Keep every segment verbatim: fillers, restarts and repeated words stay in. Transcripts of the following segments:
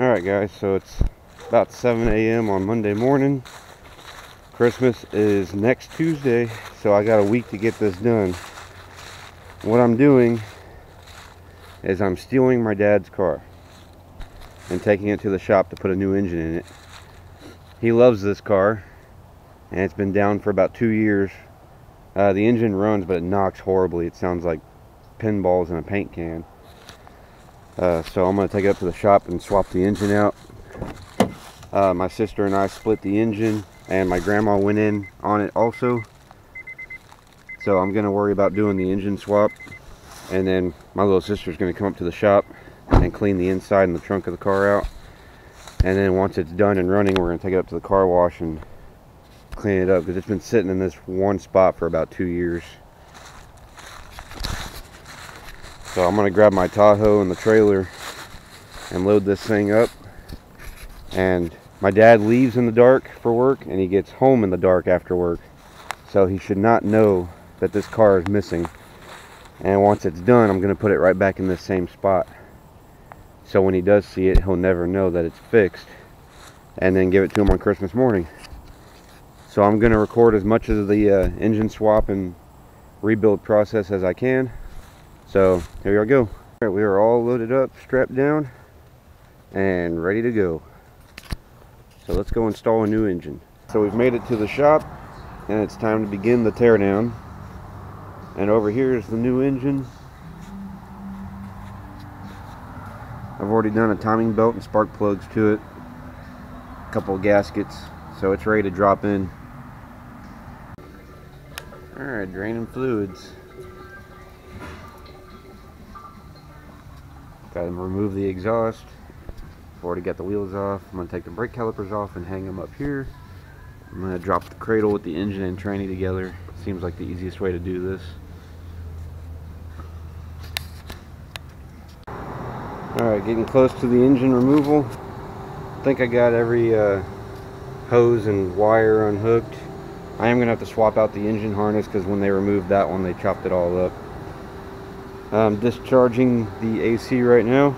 Alright guys, so it's about seven A M on Monday morning. Christmas is next Tuesday, so I got a week to get this done. What I'm doing is I'm stealing my dad's car and taking it to the shop to put a new engine in it. He loves this car, and it's been down for about two years. Uh, the engine runs, but it knocks horribly. It sounds like pinballs in a paint can. Uh, so I'm going to take it up to the shop and swap the engine out. Uh, my sister and I split the engine, and my grandma went in on it also. So I'm going to worry about doing the engine swap, and then my little sister's going to come up to the shop and clean the inside and the trunk of the car out. And then once it's done and running, we're going to take it up to the car wash and clean it up, because it's been sitting in this one spot for about two years. So I'm going to grab my Tahoe and the trailer and load this thing up. And my dad leaves in the dark for work, and he gets home in the dark after work. So he should not know that this car is missing. And once it's done, I'm going to put it right back in this same spot. So when he does see it, he'll never know that it's fixed, and then give it to him on Christmas morning. So I'm going to record as much of the uh, engine swap and rebuild process as I can. So here we go. All right, we are all loaded up, strapped down, and ready to go. So let's go install a new engine. So we've made it to the shop, and it's time to begin the teardown. And over here is the new engine. I've already done a timing belt and spark plugs to it, a couple of gaskets, so it's ready to drop in. Alright, draining fluids. Got to remove the exhaust. I've already got the wheels off. I'm going to take the brake calipers off and hang them up here. I'm going to drop the cradle with the engine and tranny together. Seems like the easiest way to do this. Alright, getting close to the engine removal. I think I got every uh, hose and wire unhooked. I am going to have to swap out the engine harness, because when they removed that one, they chopped it all up. I'm discharging the A C right now.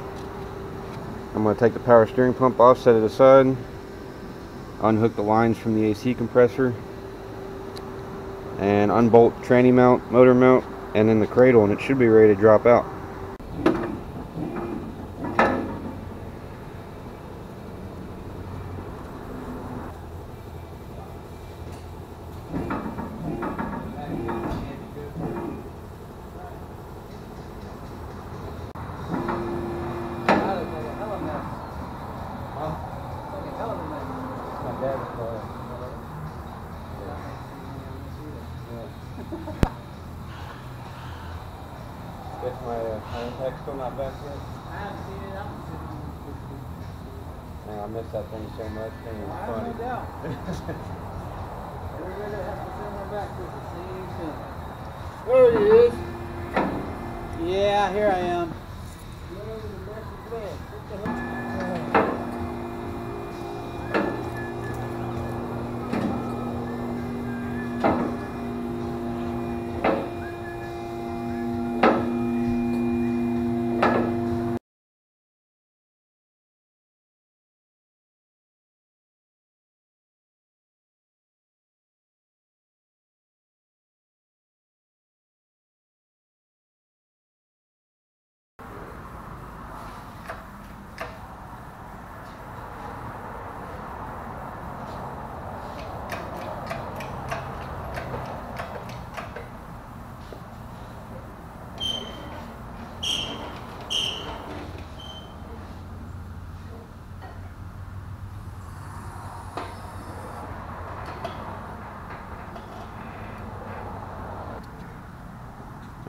I'm going to take the power steering pump off, set it aside, unhook the lines from the A C compressor, and unbolt tranny mount, motor mount, and then the cradle, and it should be ready to drop out. Guess my uh, impact's still not back yet. I haven't seen it. I haven't seen it. Man, I miss that thing so much. It was well, funny. I don't know doubt. Everybody that has to turn my back to the same thing. There he is. Yeah, here I am. Went over the nurse's bed. What the heck?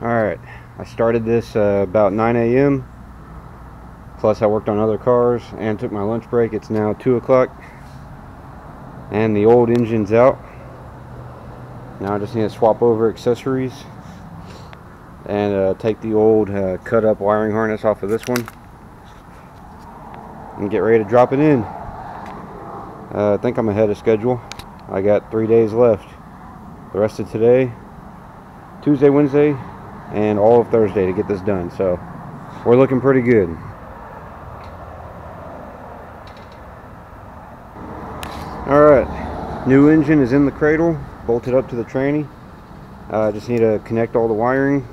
Alright, I started this uh, about nine A M Plus I worked on other cars and took my lunch break. It's now two o'clock. And the old engine's out. Now I just need to swap over accessories. And uh, take the old uh, cut up wiring harness off of this one. And get ready to drop it in. Uh, I think I'm ahead of schedule. I got three days left. The rest of today, Tuesday, Wednesday, and all of Thursday to get this done, so we're looking pretty good. Alright, new engine is in the cradle, bolted up to the tranny. I uh, just need to connect all the wiring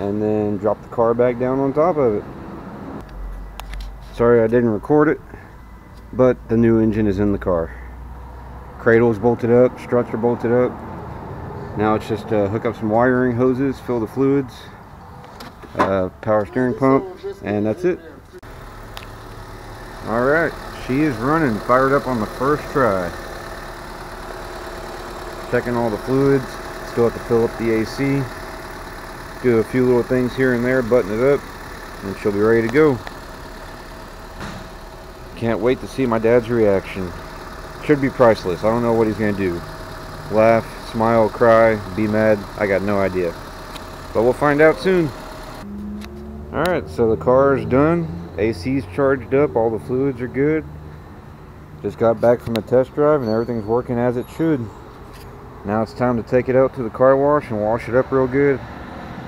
and then drop the car back down on top of it. Sorry I didn't record it, but the new engine is in the car. Cradle's bolted up, struts are bolted up. Now it's just uh, hook up some wiring hoses, fill the fluids, uh, power steering pump, and that's it. Alright, she is running, fired up on the first try. Checking all the fluids, still have to fill up the A C. Do a few little things here and there, button it up, and she'll be ready to go. Can't wait to see my dad's reaction. Should be priceless. I don't know what he's going to do. Laugh, smile, cry, be mad. I got no idea. But we'll find out soon. Alright, so the car is done. A C's charged up. All the fluids are good. Just got back from a test drive and everything's working as it should. Now it's time to take it out to the car wash and wash it up real good.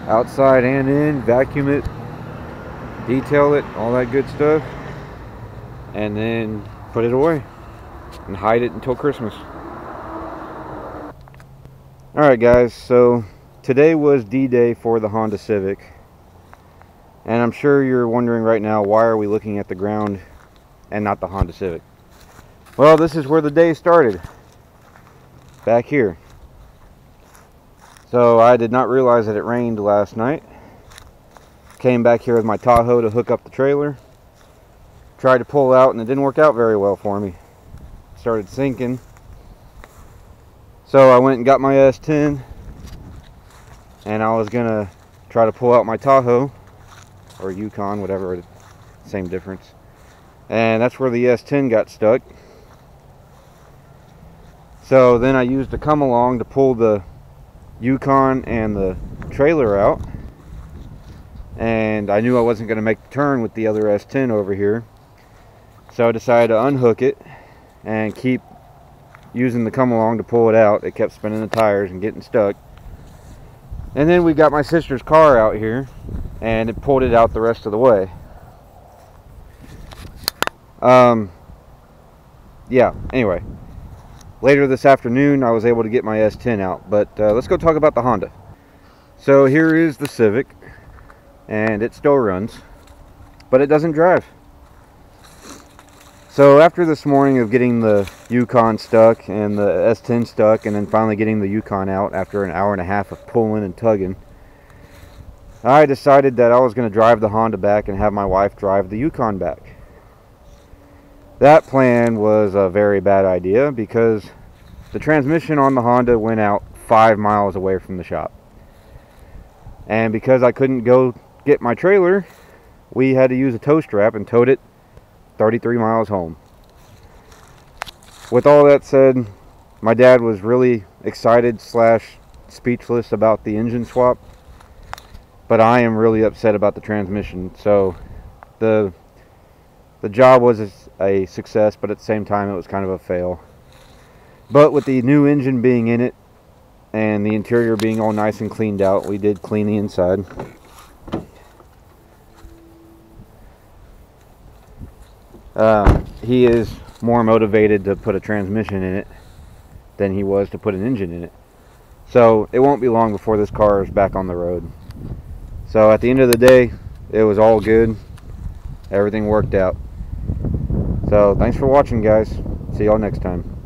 Outside and in. Vacuum it. Detail it. All that good stuff. And then put it away and hide it until Christmas. Alright guys, so today was D-Day for the Honda Civic, and I'm sure you're wondering right now, why are we looking at the ground and not the Honda Civic? Well, this is where the day started, back here. So I did not realize that it rained last night. Came back here with my Tahoe to hook up the trailer. Tried to pull out and it didn't work out very well for me. Started sinking. So I went and got my S ten and I was gonna try to pull out my Tahoe or Yukon, whatever, same difference. And that's where the S ten got stuck. So then I used the come along to pull the Yukon and the trailer out, and I knew I wasn't gonna make the turn with the other S ten over here. So I decided to unhook it and keep using the come along to pull it out. It kept spinning the tires and getting stuck. And then we got my sister's car out here and it pulled it out the rest of the way. Um, yeah, anyway. Later this afternoon I was able to get my S ten out, but uh, let's go talk about the Honda. So here is the Civic, and it still runs, but it doesn't drive. So after this morning of getting the Yukon stuck and the S ten stuck and then finally getting the Yukon out after an hour and a half of pulling and tugging, I decided that I was going to drive the Honda back and have my wife drive the Yukon back. That plan was a very bad idea because the transmission on the Honda went out five miles away from the shop. And because I couldn't go get my trailer, we had to use a tow strap and towed it thirty-three miles home. With all that said, my dad was really excited slash speechless about the engine swap, but I am really upset about the transmission. So the the job was a success, but at the same time it was kind of a fail. But with the new engine being in it and the interior being all nice and cleaned out, we did clean the inside. Uh, he is more motivated to put a transmission in it than he was to put an engine in it. So it won't be long before this car is back on the road. So at the end of the day, it was all good. Everything worked out. So thanks for watching, guys. See y'all next time.